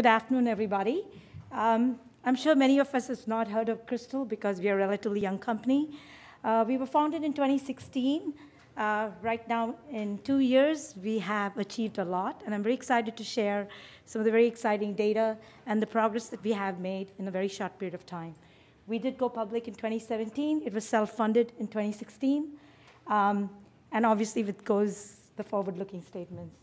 Good afternoon, everybody. I'm sure many of us have not heard of Krystal because we are a relatively young company. We were founded in 2016. Right now, in 2 years, we have achieved a lot, and I'm very excited to share some of the very exciting data and the progress that we have made in a very short period of time. We did go public in 2017. It was self-funded in 2016. And obviously, with goes the forward-looking statements.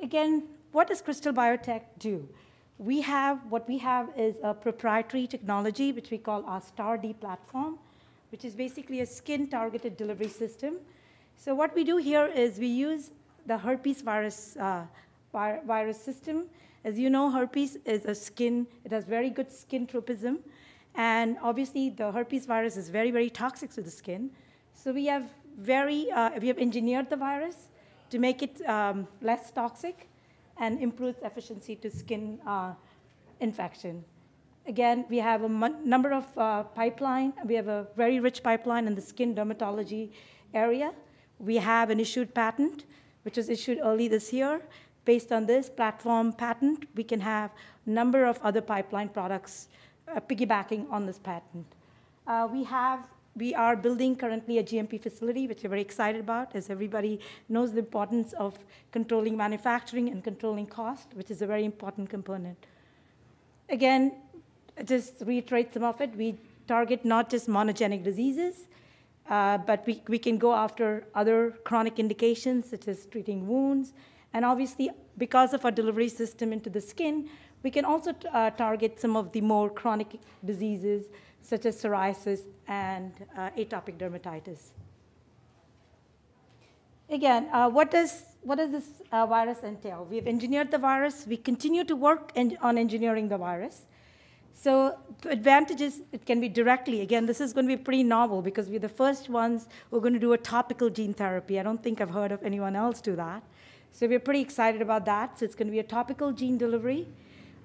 Again, what does Krystal Biotech do? What we have is a proprietary technology, which we call our Star D platform, which is basically a skin-targeted delivery system. So what we do here is we use the herpes virus, system. As you know, herpes is a skin. It has very good skin tropism. And obviously, the herpes virus is very, very toxic to the skin. So we have engineered the virus to make it less toxic and improves efficiency to skin infection. Again, we have a number of pipeline. We have a very rich pipeline in the skin dermatology area. We have an issued patent, which was issued early this year. Based on this platform patent, we can have a number of other pipeline products piggybacking on this patent. We are building currently a GMP facility, which we're very excited about, as everybody knows the importance of controlling manufacturing and controlling cost, which is a very important component. Again, just to reiterate some of it, we target not just monogenic diseases, but we can go after other chronic indications, such as treating wounds. And obviously, because of our delivery system into the skin, we can also target some of the more chronic diseases, such as psoriasis and atopic dermatitis. Again, what does this virus entail? We've engineered the virus. We continue to work on engineering the virus. So the advantage is it can be directly. Again, this is going to be pretty novel because we're the first ones who are going to do a topical gene therapy. I don't think I've heard of anyone else do that. So we're pretty excited about that. So it's going to be a topical gene delivery,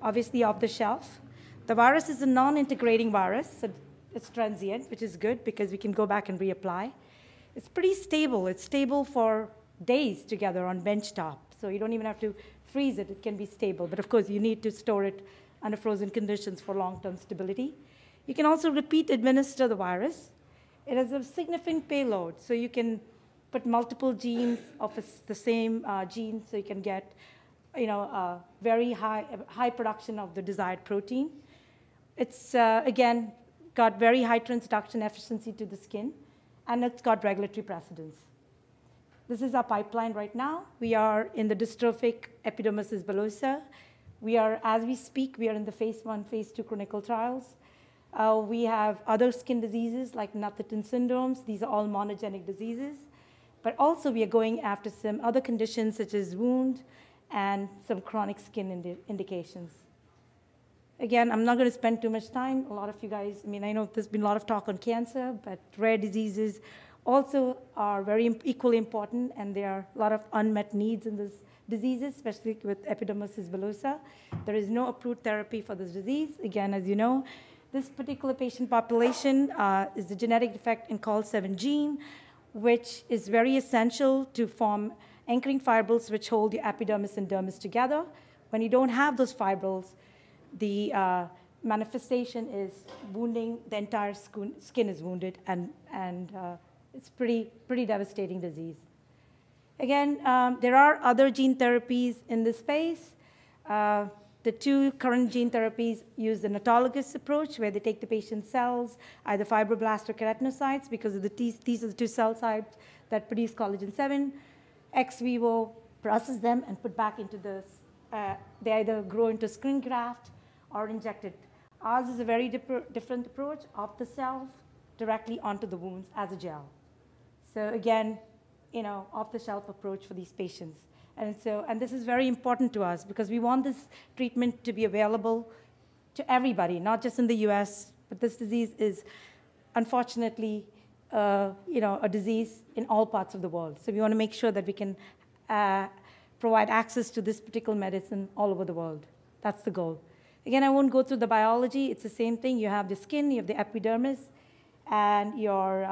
obviously off the shelf. The virus is a non-integrating virus, so it's transient, which is good because we can go back and reapply. It's pretty stable. It's stable for days together on benchtop, so you don't even have to freeze it. It can be stable, but of course, you need to store it under frozen conditions for long-term stability. You can also repeat administer the virus. It has a significant payload, so you can put multiple genes of the same gene, so you can get very high production of the desired protein. It's, again, got very high transduction efficiency to the skin, and it's got regulatory precedence. This is our pipeline right now. We are in the dystrophic epidermolysis bullosa. We are, as we speak, we are in the phase 1, phase 2 clinical trials. We have other skin diseases like Netherton syndromes. These are all monogenic diseases. But also we are going after some other conditions such as wound and some chronic skin indications. Again, I'm not going to spend too much time. A lot of you guys, I mean, I know there's been a lot of talk on cancer, but rare diseases also are very equally important, and there are a lot of unmet needs in these diseases, especially with epidermolysis bullosa. There is no approved therapy for this disease. Again, as you know, this particular patient population is the genetic defect in COL7 gene, which is very essential to form anchoring fibrils which hold your epidermis and dermis together. When you don't have those fibrils, the manifestation is wounding. The entire skin is wounded, and it's pretty devastating disease. Again, there are other gene therapies in this space. The two current gene therapies use an autologous approach, where they take the patient's cells, either fibroblasts or keratinocytes, because of these are the two cell types that produce collagen 7. Ex vivo, process them and put back into the, they either grow into skin graft or inject it. Ours is a very different approach, off the cells, directly onto the wounds as a gel. So again, off-the-shelf approach for these patients. And this is very important to us because we want this treatment to be available to everybody, not just in the US, but this disease is unfortunately a disease in all parts of the world. So we want to make sure that we can provide access to this particular medicine all over the world. That's the goal. Again, I won't go through the biology. It's the same thing. You have the skin, you have the epidermis, and your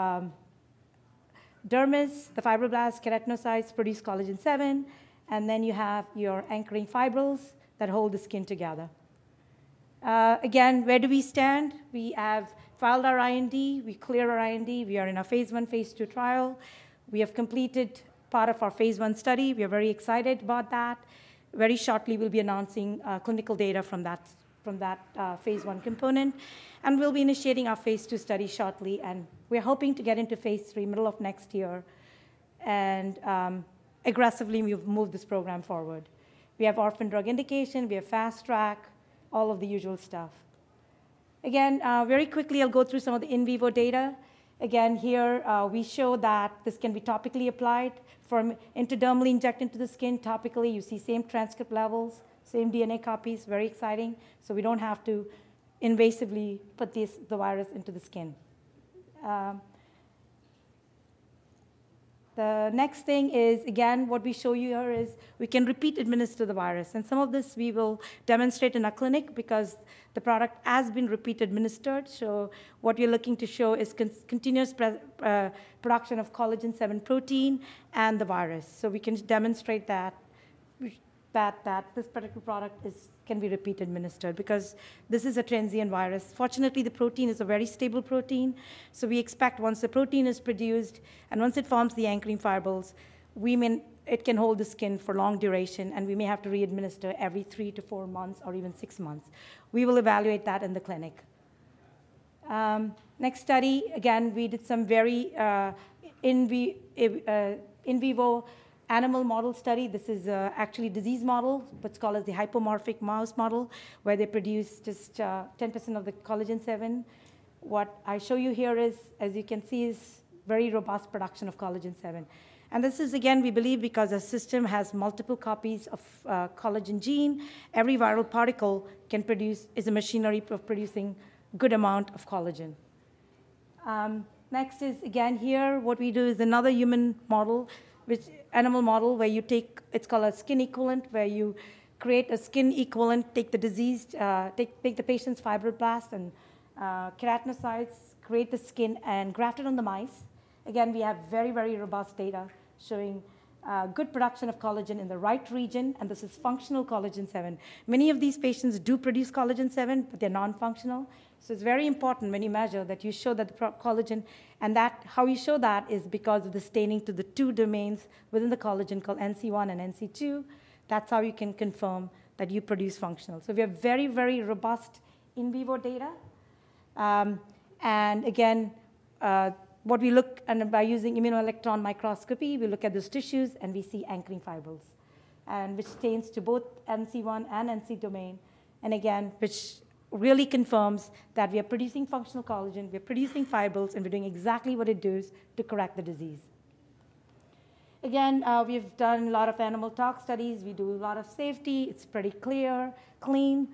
dermis, the fibroblasts, keratinocytes produce collagen 7, and then you have your anchoring fibrils, that hold the skin together. Again, where do we stand? We have filed our IND, we clear our IND, we are in our phase 1, phase 2 trial. We have completed part of our phase 1 study. We are very excited about that. Very shortly, we'll be announcing clinical data from that phase 1 component. And we'll be initiating our phase 2 study shortly. And we're hoping to get into phase 3, middle of next year. And aggressively, we've moved this program forward. We have orphan drug indication. We have fast track, all of the usual stuff. Again, very quickly, I'll go through some of the in vivo data. Again, here we show that this can be topically applied, from intradermally injected into the skin topically. You see same transcript levels, same DNA copies, very exciting. So we don't have to invasively put the virus into the skin. The next thing is, again, what we show you here is we can repeat administer the virus. And some of this we will demonstrate in our clinic because the product has been repeat administered. So what you're looking to show is continuous production of collagen 7 protein and the virus. So we can demonstrate that this particular product can be repeat administered because this is a transient virus. Fortunately, the protein is a very stable protein, so we expect once the protein is produced and once it forms the anchoring fibrils, it can hold the skin for long duration, and we may have to re-administer every 3 to 4 months or even 6 months. We will evaluate that in the clinic. Next study, again, we did some very in vivo animal model study. This is actually a disease model, what's called as the hypomorphic mouse model, where they produce just 10% of the collagen 7. What I show you here is, as you can see, is very robust production of collagen 7. And this is, again, we believe because our system has multiple copies of collagen gene, every viral particle can produce, is a machinery of producing good amount of collagen. Next is, again, here, what we do is another human model, animal model where you take, it's called a skin equivalent, where you create a skin equivalent, take the diseased, take the patient's fibroblast and keratinocytes, create the skin, and graft it on the mice. Again, we have very, very robust data showing good production of collagen in the right region, and this is functional collagen 7. Many of these patients do produce collagen 7, but they're non-functional. So it's very important when you measure that you show that the collagen, and that how you show that is because of the staining to the two domains within the collagen called NC1 and NC2. That's how you can confirm that you produce functional. So we have very, very robust in vivo data. And again, what we look, and by using immunoelectron microscopy, we look at those tissues and we see anchoring fibrils, and which stains to both NC1 and NC domain. And again, which really confirms that we are producing functional collagen, we're producing fibrils, and we're doing exactly what it does to correct the disease. Again, we've done a lot of animal tox studies. We do a lot of safety. It's pretty clear, clean,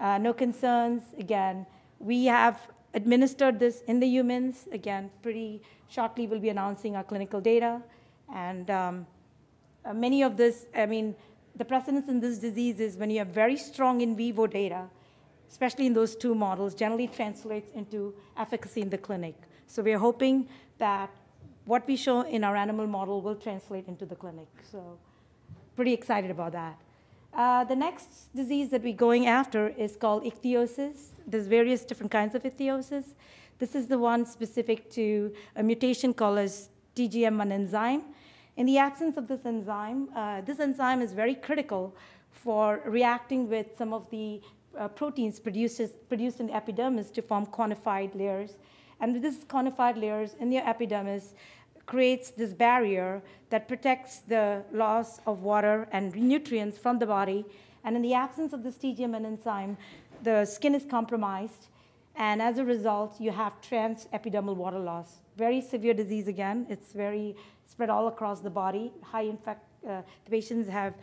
no concerns. Again, we have administered this in the humans. Again, pretty shortly we'll be announcing our clinical data. And many of this, I mean, the precedence in this disease is when you have very strong in vivo data, especially in those two models, generally translates into efficacy in the clinic. So we're hoping that what we show in our animal model will translate into the clinic. So pretty excited about that. The next disease that we're going after is called ichthyosis. There's various different kinds of ichthyosis. This is the one specific to a mutation called as TGM1 enzyme. In the absence of this enzyme is very critical for reacting with some of the proteins produced in the epidermis to form conified layers. And this conified layers in the epidermis creates this barrier that protects the loss of water and nutrients from the body. And in the absence of this TGM1 enzyme, the skin is compromised. And as a result, you have trans-epidermal water loss. Very severe disease again. It's very spread all across the body. The patients have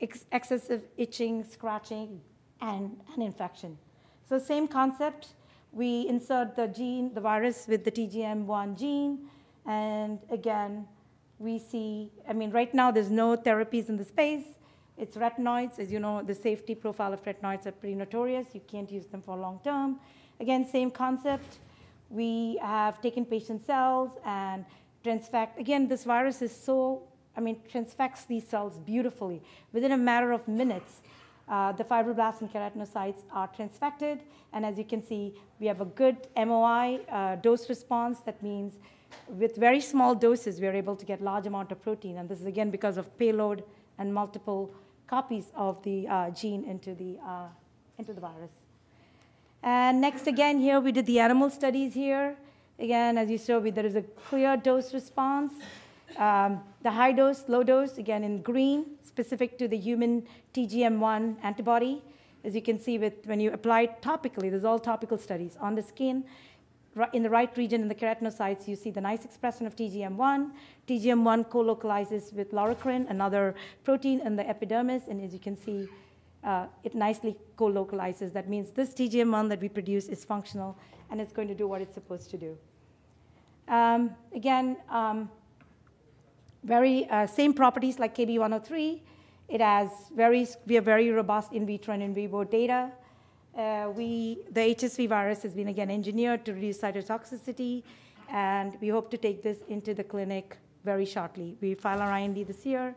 excessive itching, scratching, and an infection. So same concept. We insert the gene, the virus with the TGM1 gene. And again, we see, I mean, right now there's no therapies in the space. It's retinoids. As you know, the safety profile of retinoids are pretty notorious. You can't use them for long term. Again, same concept. We have taken patient cells and transfect. Again, this virus is so, I mean, transfects these cells beautifully. Within a matter of minutes, The fibroblasts and keratinocytes are transfected, and as you can see, we have a good MOI dose response. That means with very small doses, we are able to get large amount of protein, and this is again because of payload and multiple copies of the gene into the virus. And next again here, we did the animal studies here. Again, as you saw, there is a clear dose response. The high dose, low dose, again in green, specific to the human TGM1 antibody. As you can see, when you apply it topically, this is all topical studies, on the skin, in the right region in the keratinocytes, you see the nice expression of TGM1. TGM1 co-localizes with loricrin, another protein in the epidermis, and as you can see, it nicely co-localizes. That means this TGM1 that we produce is functional, and it's going to do what it's supposed to do. Same properties like KB-103. We have very robust in vitro and in vivo data. The HSV virus has been again engineered to reduce cytotoxicity, and we hope to take this into the clinic very shortly. We file our IND this year,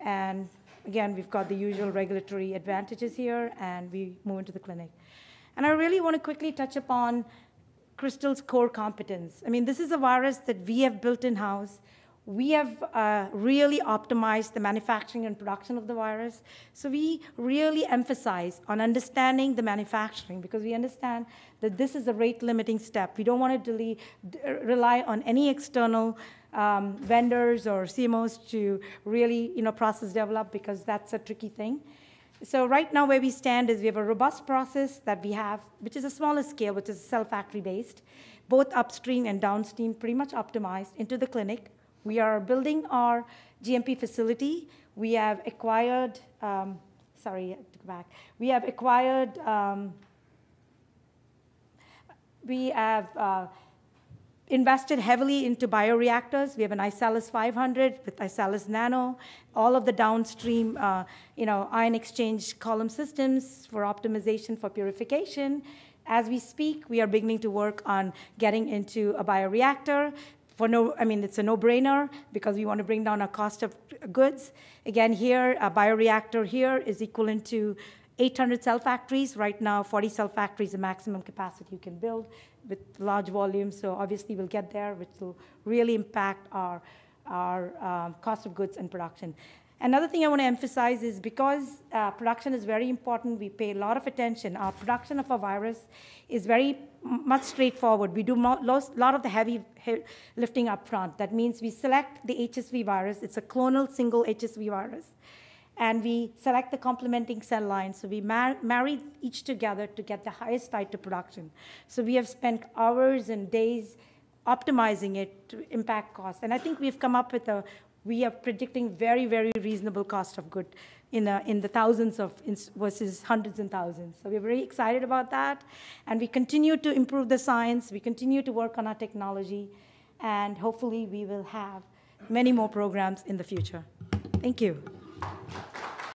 and again, we've got the usual regulatory advantages here, and we move into the clinic. And I really want to quickly touch upon Krystal's core competence. I mean, this is a virus that we have built in-house. We have really optimized the manufacturing and production of the virus. So we really emphasize on understanding the manufacturing, because we understand that this is a rate-limiting step. We don't want to rely on any external vendors or CMOs to really process develop, because that's a tricky thing. So right now where we stand is we have a robust process that we have, which is a smaller scale, which is cell factory based, both upstream and downstream pretty much optimized into the clinic. We are building our GMP facility. We have acquired, we have invested heavily into bioreactors. We have an Isellus 500 with Isellus Nano, all of the downstream ion exchange column systems for optimization for purification. As we speak, we are beginning to work on getting into a bioreactor. It's a no-brainer, because we want to bring down our cost of goods. Again, here, a bioreactor here is equivalent to 800 cell factories. Right now, 40 cell factories, the maximum capacity you can build with large volumes. So obviously, we'll get there, which will really impact our cost of goods and production. Another thing I want to emphasize is, because production is very important, we pay a lot of attention. Our production of a virus is very much straightforward. We do a lot of the heavy lifting up front. That means we select the HSV virus. It's a clonal single HSV virus. And we select the complementing cell lines. So we marry each together to get the highest titer to production. So we have spent hours and days optimizing it to impact cost. And I think we've come up with we are predicting very, very reasonable cost of good in the thousands versus hundreds and thousands. So we're very excited about that. And we continue to improve the science. We continue to work on our technology. And hopefully, we will have many more programs in the future. Thank you.